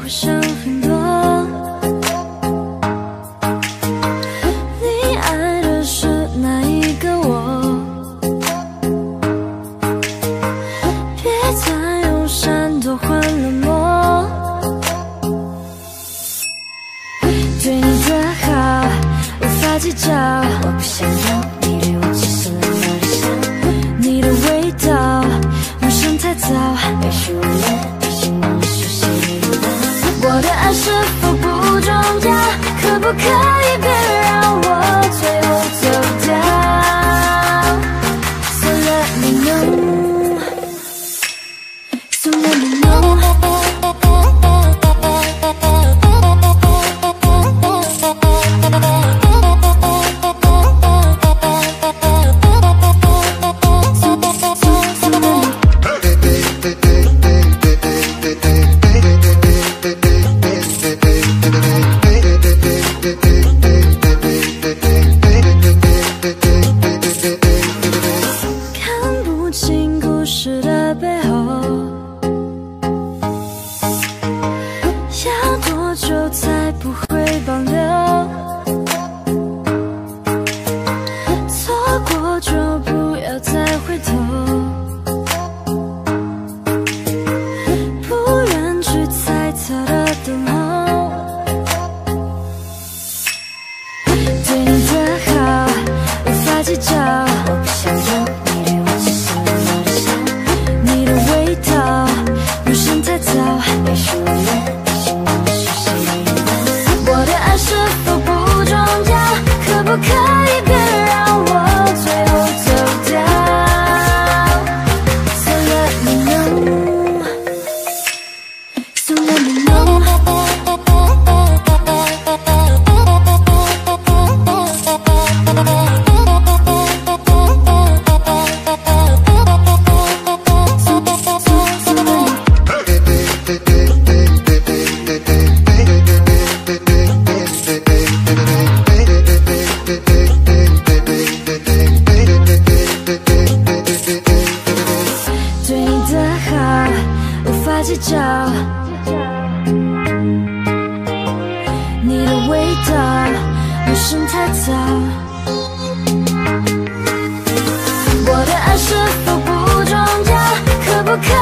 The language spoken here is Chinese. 我想很多，你爱的是哪一个我？别再用闪躲换冷漠。对你的好无法计较，我不想要你对我只是冷漠的笑。你的味道陌生太早，也许我们已经忘了熟悉的味道。 我的爱是否不重要？可不可以别让我最后走掉 ？So let me know, so let me Okay.